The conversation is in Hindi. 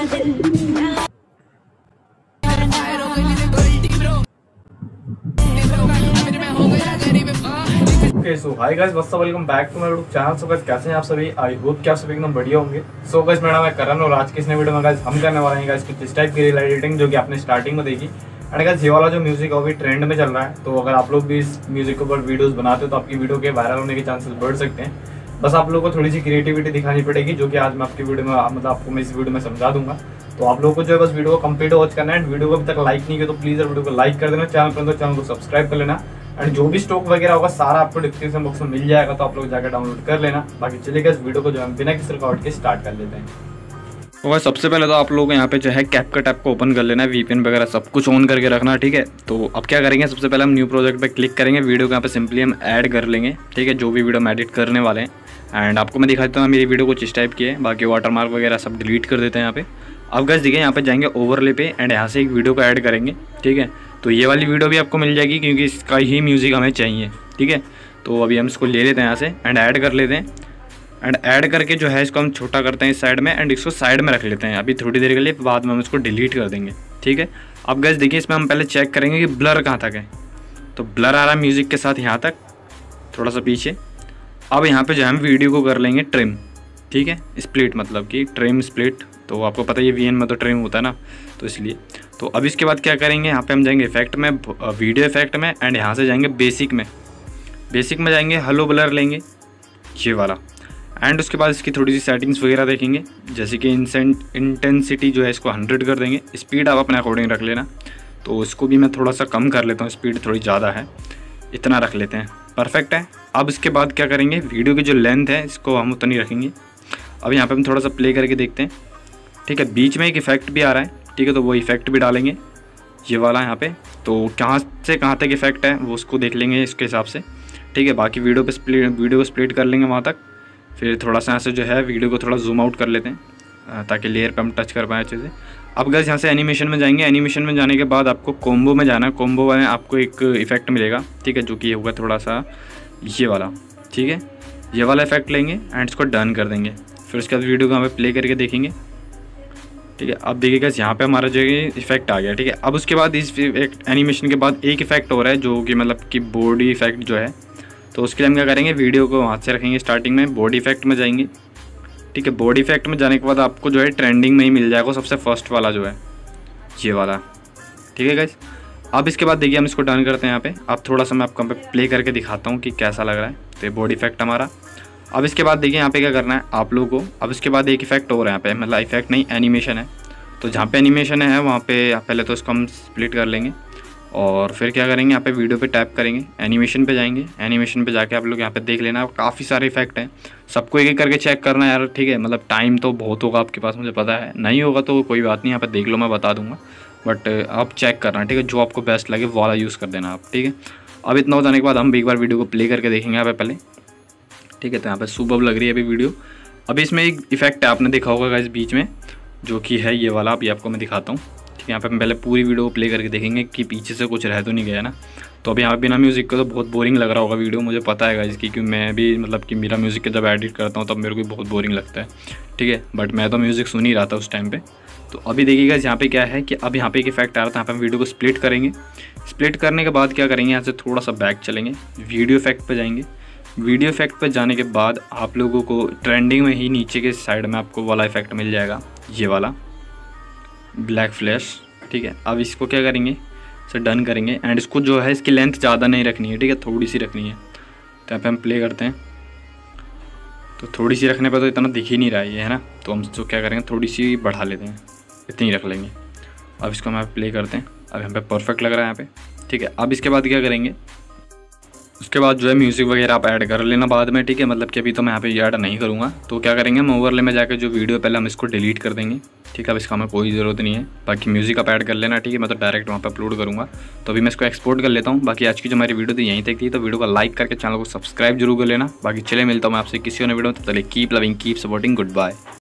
So hi guys, welcome back to my YouTube channel. So guys, कैसे हैं आप सभी? आई होप कि आप सभी एकदम बढ़िया होंगे। सो गाइस, मेरा नाम है करण और आज की इस नई वीडियो में गाइस हम करने वाले हैं गाइस कुछ इस टाइप की रील एडिटिंग जो कि आपने स्टार्टिंग में देखी। एंड गाइस, ये वाला जो म्यूजिक है वो भी ट्रेंड में चल रहा है, तो अगर आप लोग भी इस म्यूजिक के ऊपर वीडियोज़ बनाते हो तो आपकी वीडियो के वायरल होने के चांसेस बढ़ सकते हैं। बस आप लोगों को थोड़ी सी क्रिएटिविटी दिखानी पड़ेगी, जो कि आज मैं आपकी वीडियो में आपको मैं इस वीडियो में समझा दूंगा। तो आप लोगों को जो है बस वीडियो को कंप्लीट वॉच करना है। एंड वीडियो को अभी तक लाइक नहीं किया तो प्लीज़ वीडियो को लाइक कर देना, चैनल पर चैनल को सब्सक्राइब कर लेना। एंड जो भी स्टॉक वगैरह होगा सारा आपको डिस्क्रिप्शन बॉक्स में मिल जाएगा, तो आप लोग जाकर डाउनलोड कर लेना। बाकी चलिएगा, इस वीडियो को जो हम बिना किसी रुकावट के स्टार्ट कर लेते हैं। तो सबसे पहले तो आप लोग यहाँ पे जो है CapCut ऐप को ओपन कर लेना है, VPN वगैरह सब कुछ ऑन करके रखना है, ठीक है। तो अब क्या करेंगे, सबसे पहले हम न्यू प्रोजेक्ट पे क्लिक करेंगे। वीडियो को यहाँ पे सिंपली हम ऐड कर लेंगे, ठीक है, जो भी वीडियो हम एडिट करने वाले हैं। एंड आपको मैं दिखा देता हूँ मेरी वीडियो कुछ इस टाइप की है। बाकी वाटरमार्क वगैरह सब डिलीट कर देते हैं यहाँ पे। अब गाइस देखिए, यहाँ पे जाएंगे ओवरले पे एंड यहाँ से एक वीडियो को ऐड करेंगे, ठीक है। तो ये वाली वीडियो भी आपको मिल जाएगी क्योंकि इसका ही म्यूज़िक हमें चाहिए, ठीक है। तो अभी हम इसको ले लेते हैं यहाँ से एंड ऐड कर लेते हैं। एंड ऐड करके जो है इसको हम छोटा करते हैं इस साइड में एंड इसको साइड में रख लेते हैं अभी थोड़ी देर के लिए, बाद में हम इसको डिलीट कर देंगे, ठीक है। अब गाइस देखिए, इसमें हम पहले चेक करेंगे कि ब्लर कहाँ तक है। तो ब्लर आ रहा है म्यूज़िक के साथ यहाँ तक, थोड़ा सा पीछे। अब यहाँ पे जो हम वीडियो को कर लेंगे ट्रिम, ठीक है, स्प्लिट, मतलब कि ट्रिम स्प्लिट। तो आपको पता है VN में तो ट्रिम होता है ना, तो इसलिए। तो अब इसके बाद क्या करेंगे, यहाँ पर हम जाएंगे इफेक्ट में, वीडियो इफेक्ट में, एंड यहाँ से जाएंगे बेसिक में। बेसिक में जाएंगे हेलो ब्लर लेंगे ये वाला, एंड उसके बाद इसकी थोड़ी सी सेटिंग्स वगैरह देखेंगे, जैसे कि इंटेंसिटी जो है इसको 100 कर देंगे। स्पीड आप अपने अकॉर्डिंग रख लेना, तो इसको भी मैं थोड़ा सा कम कर लेता हूँ, स्पीड थोड़ी ज़्यादा है, इतना रख लेते हैं, परफेक्ट है। अब इसके बाद क्या करेंगे, वीडियो की जो लेंथ है इसको हम उतनी रखेंगे। अब यहाँ पर हम थोड़ा सा प्ले करके देखते हैं, ठीक है। बीच में एक इफेक्ट भी आ रहा है, ठीक है, तो वो इफेक्ट भी डालेंगे ये वाला यहाँ पर। तो कहाँ से कहाँ तक इफेक्ट है वो उसको देख लेंगे इसके हिसाब से, ठीक है। बाकी वीडियो को स्प्लिट कर लेंगे वहाँ तक। फिर थोड़ा सा यहाँ से जो है वीडियो को थोड़ा जूम आउट कर लेते हैं ताकि लेयर पर हम टच कर पाएँ अच्छे से। अब गाइस यहाँ से एनिमेशन में जाएंगे। एनिमेशन में जाने के बाद आपको कॉम्बो में जाना है। कॉम्बो में आपको एक इफेक्ट मिलेगा, ठीक है, जो कि होगा थोड़ा सा ये वाला, ठीक है, ये वाला इफेक्ट लेंगे एंड इसको डन कर देंगे। फिर उसके बाद वीडियो को हमें प्ले करके देखेंगे, ठीक है। अब देखिए गाइस, यहाँ पर हमारा जो है इफेक्ट आ गया, ठीक है। अब उसके बाद इस एनिमेशन के बाद एक इफेक्ट हो रहा है जो कि मतलब कि बॉडी इफेक्ट जो है, तो उसके लिए हम क्या करेंगे, वीडियो को वहाँ से रखेंगे स्टार्टिंग में, बॉडी इफेक्ट में जाएंगे, ठीक है। बॉडी इफेक्ट में जाने के बाद आपको जो है ट्रेंडिंग में ही मिल जाएगा सबसे फर्स्ट वाला जो है ये वाला, ठीक है गाइस। अब इसके बाद देखिए हम इसको डन करते हैं यहाँ पे। अब थोड़ा सा मैं आपको प्ले करके दिखाता हूँ कि कैसा लग रहा है। तो ये बॉडी इफेक्ट हमारा। अब इसके बाद देखिए यहाँ पर क्या करना है आप लोगों को। अब इसके बाद एक इफेक्ट और है यहाँ पर, मतलब इफेक्ट नहीं, एनिमेशन है। तो जहाँ पर एनिमेशन है वहाँ पर पहले तो इसको हम स्प्लिट कर लेंगे और फिर क्या करेंगे, यहाँ पे वीडियो पे टैप करेंगे, एनिमेशन पे जाएंगे। एनिमेशन पे जाके आप लोग यहाँ पे देख लेना, काफ़ी सारे इफेक्ट हैं, सबको एक एक करके चेक करना यार, ठीक है। मतलब टाइम तो बहुत होगा आपके पास, मुझे पता है, नहीं होगा तो कोई बात नहीं, यहाँ पे देख लो, मैं बता दूंगा, बट आप चेक करना, ठीक है, जो आपको बेस्ट लगे वाला यूज़ कर देना आप, ठीक है। अब इतना हो जाने के बाद हम एक बार वीडियो को प्ले करके देखेंगे यहाँ पे पहले, ठीक है। तो यहाँ पर सुपर्ब लग रही है अभी वीडियो। अभी इसमें एक इफेक्ट है, आपने देखा होगा गाइस बीच में, जो कि है ये वाला, अभी आपको मैं दिखाता हूँ। यहाँ पे हम पहले पूरी वीडियो को प्ले करके देखेंगे कि पीछे से कुछ रह तो नहीं गया ना। तो अभी यहाँ पे बिना म्यूज़िक का तो बहुत बोरिंग लग रहा होगा वीडियो, मुझे पता है गाइस, क्योंकि मैं भी मतलब कि मेरा म्यूज़िक जब एडिट करता हूँ तब मेरे को बहुत बोरिंग लगता है, ठीक है। बट मैं तो म्यूज़िक सुन ही रहा था उस टाइम पर। तो अभी देखिएगा यहाँ पे क्या है कि अब यहाँ पे एक इफेक्ट आ रहा था, यहाँ पे हम वीडियो को स्प्लिट करेंगे। स्प्लिट करने के बाद क्या करेंगे, यहाँ से थोड़ा सा बैक चलेंगे, वीडियो इफेक्ट पर जाएंगे। वीडियो इफेक्ट पर जाने के बाद आप लोगों को ट्रेंडिंग में ही नीचे के साइड में आपको वाला इफेक्ट मिल जाएगा, ये वाला ब्लैक फ्लैश, ठीक है। अब इसको क्या करेंगे, इसे डन करेंगे एंड इसको जो है इसकी लेंथ ज़्यादा नहीं रखनी है, ठीक है, थोड़ी सी रखनी है। तो यहाँ पे हम प्ले करते हैं, तो थोड़ी सी रखने पर तो इतना दिख ही नहीं रहा है ना, तो हम जो क्या करेंगे थोड़ी सी बढ़ा लेते हैं, इतनी रख लेंगे। अब इसको हम प्ले करते हैं, अब यहाँ पर परफेक्ट लग रहा है यहाँ पर, ठीक है। अब इसके बाद क्या करेंगे, उसके बाद जो है म्यूज़िक वगैरह आप ऐड कर लेना बाद में, ठीक है, मतलब कि अभी तो मैं यहाँ पे ऐड नहीं करूँगा। तो क्या करेंगे, हम ओवरले में जाकर जो वीडियो पहले हम इसको डिलीट कर देंगे, ठीक है, अब इसका हमें कोई ज़रूरत नहीं है। बाकी म्यूज़िक आप ऐड कर लेना, ठीक है, मैं तो डायरेक्ट वहाँ पे अपलोड करूँगा। तो अभी मैं इसको एक्सपोर्ट कर लेता हूँ। बाकी आज की जो हमारी वीडियो थी यहीं तक थी, तो वीडियो को लाइक करके चैनल को सब्सक्राइब जरूर कर लेना। बाकी चले मिलता हूँ मैं आपसे किसी और वीडियो में, तब तक keep loving keep supporting, good bye.